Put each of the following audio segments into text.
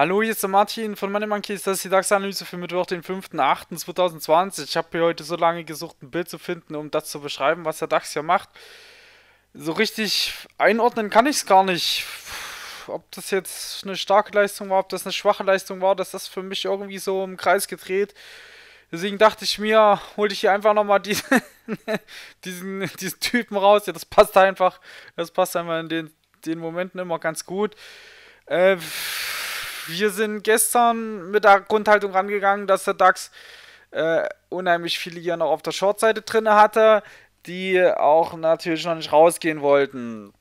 Hallo, hier ist der Martin von Money Monkeys, das ist die DAX-Analyse für Mittwoch, den 5.8.2020. Ich habe hier heute so lange gesucht, ein Bild zu finden, um das zu beschreiben, was der DAX hier macht. So richtig einordnen kann ich es gar nicht. Ob das jetzt eine starke Leistung war, ob das eine schwache Leistung war, dass das für mich irgendwie so im Kreis gedreht. Deswegen dachte ich mir, hol ich hier einfach nochmal diesen Typen raus. Ja, das passt einfach in den Momenten immer ganz gut. Wir sind gestern mit der Grundhaltung rangegangen, dass der DAX unheimlich viele hier noch auf der Short-Seite drin hatte, die auch natürlich noch nicht rausgehen wollten.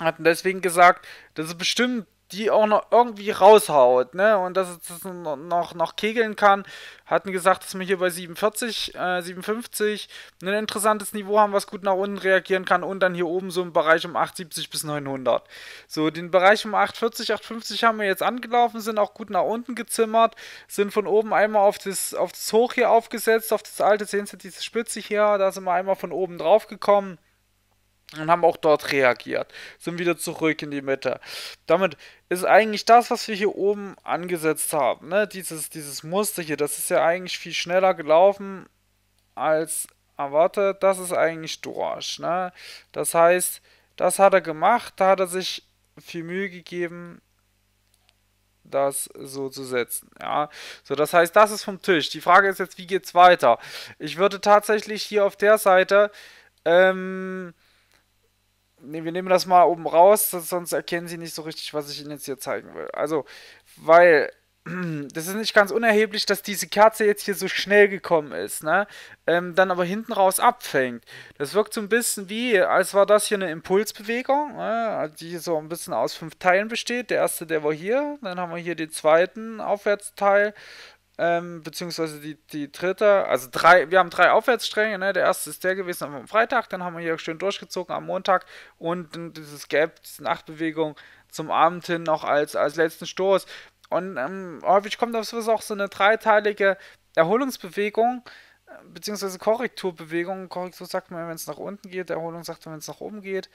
Hatten deswegen gesagt, dass es bestimmt die auch noch irgendwie raushaut, ne? Und dass es das noch kegeln kann. Hatten gesagt, dass wir hier bei 47, 57 ein interessantes Niveau haben, was gut nach unten reagieren kann. Und dann hier oben so im Bereich um 870 bis 900. So, den Bereich um 840, 850 haben wir jetzt angelaufen, sind auch gut nach unten gezimmert. Sind von oben einmal auf das Hoch hier aufgesetzt, auf das alte, sehen Sie diese Spitze hier, da sind wir einmal von oben drauf gekommen. Und haben auch dort reagiert. Sind wieder zurück in die Mitte. Damit ist eigentlich das, was wir hier oben angesetzt haben. Ne? Dieses Muster hier, das ist ja eigentlich viel schneller gelaufen als erwartet. Das ist eigentlich durch. Ne? Das heißt, das hat er gemacht. Da hat er sich viel Mühe gegeben, das so zu setzen. Ja? So, das heißt, das ist vom Tisch. Die Frage ist jetzt, wie geht es weiter? Ich würde tatsächlich hier auf der Seite... wir nehmen das mal oben raus, sonst erkennen sie nicht so richtig, was ich ihnen jetzt hier zeigen will. Also, weil, das ist nicht ganz unerheblich, dass diese Kerze jetzt hier so schnell gekommen ist, ne? Dann aber hinten raus abfängt. Das wirkt so ein bisschen wie, als war das hier eine Impulsbewegung, ne? Die so ein bisschen aus 5 Teilen besteht. Der erste, der war hier, dann haben wir hier den zweiten Aufwärtsteil, beziehungsweise die dritte, also wir haben 3 Aufwärtsstränge, ne? Der erste ist der gewesen am Freitag, dann haben wir hier schön durchgezogen am Montag und dieses Gap, diese Nachtbewegung zum Abend hin noch als letzten Stoß. Und häufig kommt auf sowas auch so eine dreiteilige Erholungsbewegung, beziehungsweise Korrekturbewegung. Korrektur sagt man, wenn es nach unten geht, Erholung sagt man, wenn es nach oben geht.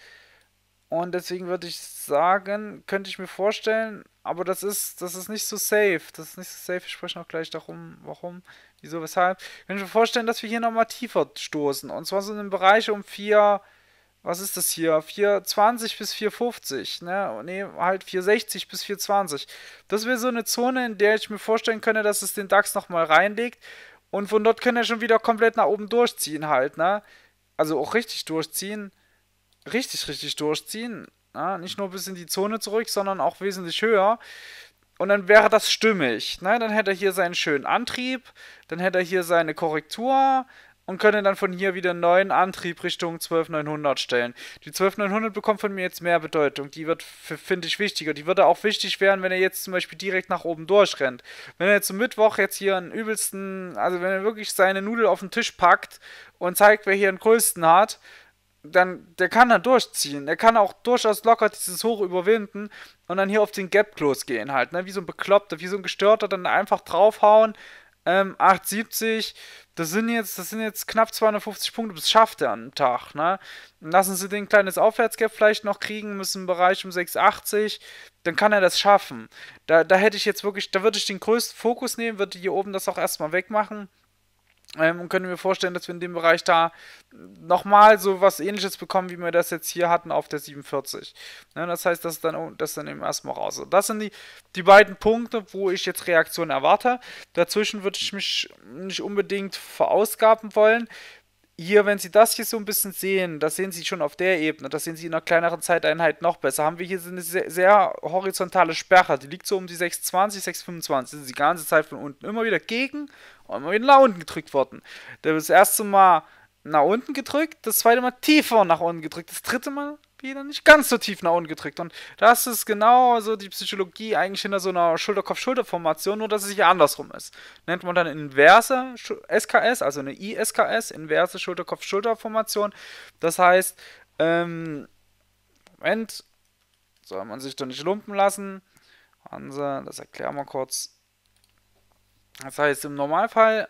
Und deswegen würde ich sagen, könnte ich mir vorstellen, aber das ist nicht so safe. Das ist nicht so safe, ich spreche noch gleich darum, warum, wieso, weshalb. Ich könnte mir vorstellen, dass wir hier nochmal tiefer stoßen. Und zwar so in einem Bereich um 4, was ist das hier? 4,20 bis 4,50, ne? Ne, halt 4,60 bis 4,20. Das wäre so eine Zone, in der ich mir vorstellen könnte, dass es den DAX nochmal reinlegt. Und von dort kann er schon wieder komplett nach oben durchziehen halt, ne? Also auch richtig durchziehen. Richtig durchziehen. Ja, nicht nur bis in die Zone zurück, sondern auch wesentlich höher. Und dann wäre das stimmig. Ne? Dann hätte er hier seinen schönen Antrieb, dann hätte er hier seine Korrektur und könnte dann von hier wieder einen neuen Antrieb Richtung 12.900 stellen. Die 12.900 bekommt von mir jetzt mehr Bedeutung. Die wird, finde ich, wichtiger. Die würde auch wichtig werden, wenn er jetzt zum Beispiel direkt nach oben durchrennt. Wenn er jetzt zum Mittwoch jetzt hier einen übelsten, also wenn er wirklich seine Nudel auf den Tisch packt und zeigt, wer hier den größten hat, dann, der kann dann durchziehen, der kann auch durchaus locker dieses Hoch überwinden und dann hier auf den Gap losgehen halt, ne? Wie so ein Bekloppter, wie so ein Gestörter, dann einfach draufhauen, 8,70, das sind jetzt knapp 250 Punkte, das schafft er am Tag, ne? Lassen Sie den kleines Aufwärtsgap vielleicht noch kriegen, müssen im Bereich um 6,80, dann kann er das schaffen. Da hätte ich jetzt wirklich, da würde ich den größten Fokus nehmen, würde hier oben das auch erstmal wegmachen. Und können wir vorstellen, dass wir in dem Bereich da nochmal so was Ähnliches bekommen, wie wir das jetzt hier hatten auf der 47. Ne, das heißt, das dann eben erstmal raus. Das sind die beiden Punkte, wo ich jetzt Reaktionen erwarte. Dazwischen würde ich mich nicht unbedingt verausgaben wollen. Hier, wenn Sie das hier so ein bisschen sehen, das sehen Sie schon auf der Ebene, das sehen Sie in einer kleineren Zeiteinheit noch besser, haben wir hier eine sehr, sehr horizontale Sperre, die liegt so um die 6,20, 6,25, sind die ganze Zeit von unten immer wieder gegen und immer wieder nach unten gedrückt worden. Das erste Mal nach unten gedrückt, das zweite Mal tiefer nach unten gedrückt, das dritte Mal wieder nicht ganz so tief nach unten gedrückt. Und das ist genau so die Psychologie eigentlich hinter so einer Schulter-Kopf-Schulter-Formation, nur dass es hier andersrum ist. Nennt man dann inverse SKS, also eine ISKS, inverse Schulter-Kopf-Schulter-Formation. Das heißt, Moment, soll man sich doch nicht lumpen lassen. Hansa, das erklären wir kurz. Das heißt, im Normalfall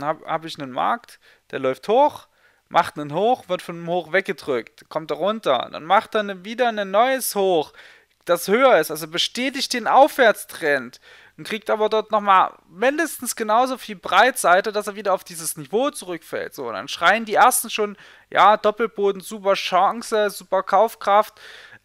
hab ich einen Markt, der läuft hoch, macht einen Hoch, wird von einem Hoch weggedrückt, kommt da runter, dann macht er wieder ein neues Hoch, das höher ist, also bestätigt den Aufwärtstrend und kriegt aber dort nochmal mindestens genauso viel Breitseite, dass er wieder auf dieses Niveau zurückfällt. So, und dann schreien die Ersten schon, ja, Doppelboden, super Chance, super Kaufkraft.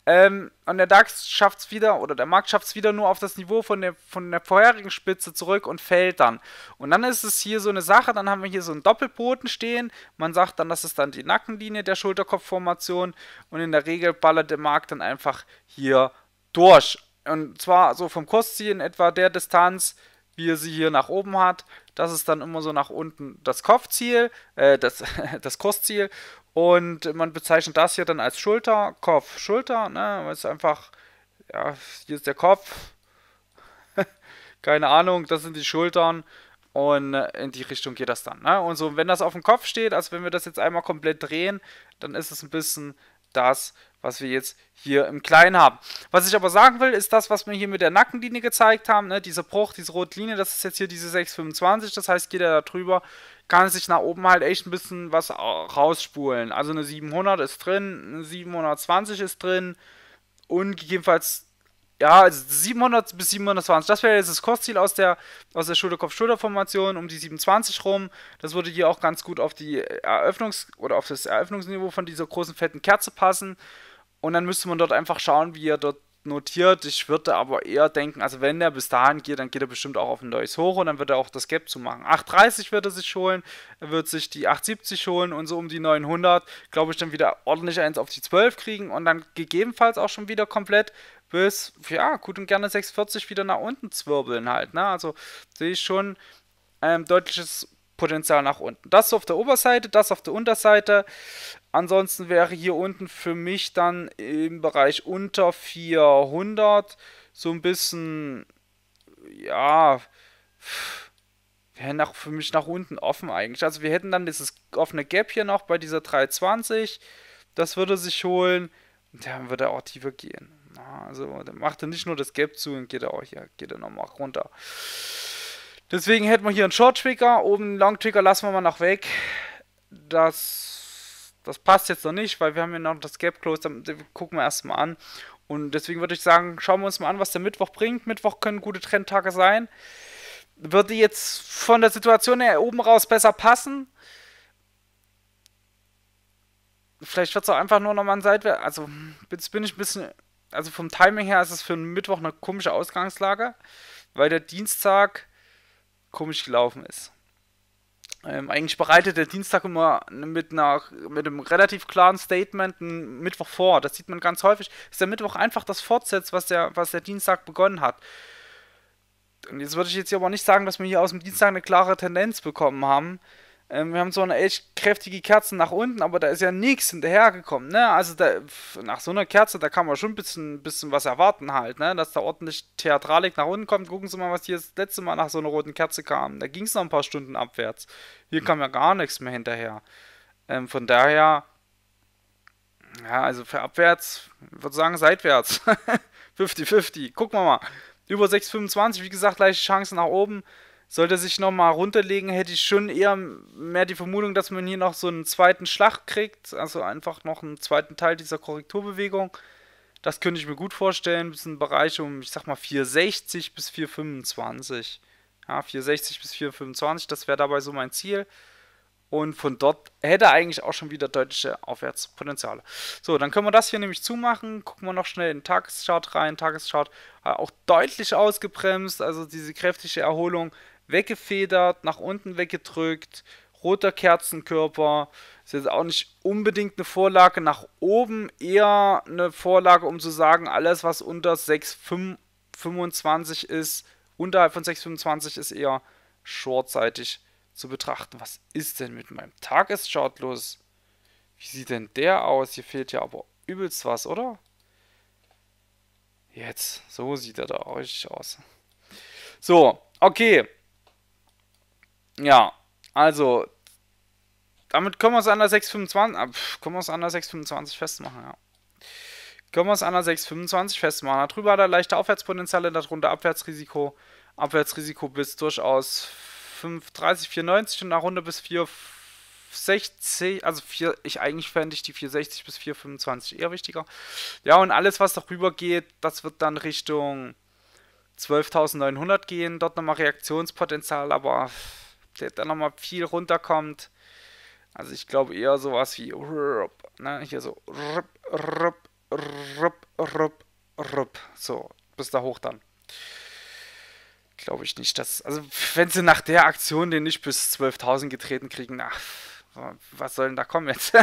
Und der DAX schafft es wieder, oder der Markt schafft es wieder nur auf das Niveau von der vorherigen Spitze zurück und fällt dann. Und dann ist es hier so eine Sache, dann haben wir hier so einen Doppelboden stehen. Man sagt dann, das ist dann die Nackenlinie der Schulterkopfformation. Und in der Regel ballert der Markt dann einfach hier durch. Und zwar so vom Kursziel in etwa der Distanz, wie er sie hier nach oben hat. Das ist dann immer so nach unten das Kopfziel, das Kursziel. Und man bezeichnet das hier dann als Schulter, Kopf, Schulter, ne, weil es einfach, ja, hier ist der Kopf, keine Ahnung, das sind die Schultern und in die Richtung geht das dann, ne, und so, wenn das auf dem Kopf steht, also wenn wir das jetzt einmal komplett drehen, dann ist es ein bisschen das, was wir jetzt hier im Kleinen haben. Was ich aber sagen will, ist das, was wir hier mit der Nackenlinie gezeigt haben, ne, dieser Bruch, diese rote Linie, das ist jetzt hier diese 6,25, das heißt, geht er da drüber, kann sich nach oben halt echt ein bisschen was rausspulen. Also eine 700 ist drin, eine 720 ist drin und gegebenenfalls, ja, also 700 bis 720, das wäre jetzt das Kursziel aus der Schulter-Kopf-Schulter-Formation um die 720 rum. Das würde hier auch ganz gut auf die auf das Eröffnungsniveau von dieser großen fetten Kerze passen. Und dann müsste man dort einfach schauen, wie er dort notiert. Ich würde aber eher denken, also wenn der bis dahin geht, dann geht er bestimmt auch auf ein neues Hoch und dann wird er auch das Gap zu machen. 8,30 wird er sich holen, er wird sich die 8,70 holen und so um die 900, glaube ich, dann wieder ordentlich eins auf die 12 kriegen und dann gegebenenfalls auch schon wieder komplett bis, ja, gut und gerne 6,40 wieder nach unten zwirbeln halt, ne? Also sehe ich schon deutliches Potenzial nach unten. Das auf der Oberseite, das auf der Unterseite. Ansonsten wäre hier unten für mich dann im Bereich unter 400 so ein bisschen, ja, wäre für mich nach unten offen eigentlich. Also wir hätten dann dieses offene Gap hier noch bei dieser 320. Das würde sich holen. Und dann würde er auch tiefer gehen. Also dann macht er nicht nur das Gap zu und geht er auch hier, geht er nochmal runter. Deswegen hätten wir hier einen Short-Trigger, oben einen Long-Trigger lassen wir mal noch weg. Das passt jetzt noch nicht, weil wir haben ja noch das Gap Close, dann gucken wir erstmal an. Und deswegen würde ich sagen, schauen wir uns mal an, was der Mittwoch bringt. Mittwoch können gute Trendtage sein. Würde jetzt von der Situation her oben raus besser passen. Vielleicht wird es auch einfach nur nochmal ein Seitwärts. Also jetzt bin ich ein bisschen, also vom Timing her ist es für einen Mittwoch eine komische Ausgangslage, weil der Dienstag komisch gelaufen ist. Eigentlich bereitet der Dienstag immer mit einem relativ klaren Statement einen Mittwoch vor. Das sieht man ganz häufig, dass der Mittwoch einfach das fortsetzt, was der Dienstag begonnen hat. Und jetzt würde ich jetzt hier aber nicht sagen, dass wir hier aus dem Dienstag eine klare Tendenz bekommen haben. Wir haben so eine echt kräftige Kerze nach unten, aber da ist ja nichts hinterhergekommen, ne? Also da, nach so einer Kerze, da kann man schon ein bisschen was erwarten halt, ne? Dass da ordentlich Theatralik nach unten kommt. Gucken Sie mal, was hier das letzte Mal nach so einer roten Kerze kam. Da ging es noch ein paar Stunden abwärts. Hier kam ja gar nichts mehr hinterher. Von daher, ja, also für abwärts, ich würde sagen seitwärts. 50-50, gucken wir mal. Über 6,25, wie gesagt, gleiche Chancen nach oben. Sollte sich nochmal runterlegen, hätte ich schon eher mehr die Vermutung, dass man hier noch so einen zweiten Schlag kriegt. Also einfach noch einen zweiten Teil dieser Korrekturbewegung. Das könnte ich mir gut vorstellen. Das ist ein Bereich um, ich sag mal, 4,60 bis 4,25. Ja, 4,60 bis 4,25, das wäre dabei so mein Ziel. Und von dort hätte eigentlich auch schon wieder deutliche Aufwärtspotenziale. So, dann können wir das hier nämlich zumachen. Gucken wir noch schnell in den Tageschart rein. Tageschart auch deutlich ausgebremst. Also diese kräftige Erholung weggefedert, nach unten weggedrückt, roter Kerzenkörper, ist jetzt auch nicht unbedingt eine Vorlage nach oben, eher eine Vorlage, um zu sagen, alles was unter 6,25 ist, unterhalb von 6,25 ist eher shortseitig zu betrachten. Was ist denn mit meinem Tageschart los? Wie sieht denn der aus? Hier fehlt ja aber übelst was, oder? Jetzt, so sieht er da auch richtig aus. So, okay. Ja, also, damit können wir es an der 6,25 festmachen, ja. Können wir es an der 6,25 festmachen. Darüber hat er leichte Aufwärtspotenziale, darunter Abwärtsrisiko. Abwärtsrisiko bis durchaus 5,30, 4,90 und darunter bis 4, 460, also eigentlich fände ich die 460 bis 425 eher wichtiger. Ja, und alles, was darüber geht, das wird dann Richtung 12.900 gehen. Dort nochmal Reaktionspotenzial, aber der dann nochmal viel runterkommt. Also ich glaube eher sowas wie, ne, hier so, so, bis da hoch dann. Glaube ich nicht, dass, also wenn sie nach der Aktion den nicht bis 12.000 getreten kriegen, ach, was soll denn da kommen jetzt?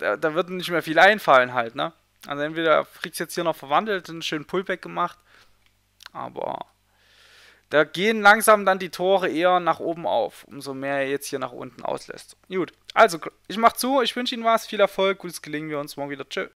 da wird nicht mehr viel einfallen halt, ne? Also entweder kriegst du jetzt hier noch verwandelt, einen schönen Pullback gemacht, aber da gehen langsam dann die Tore eher nach oben auf, umso mehr er jetzt hier nach unten auslässt. Gut, also ich mach zu, ich wünsche Ihnen was, viel Erfolg, gutes Gelingen, wir uns morgen wieder, tschö.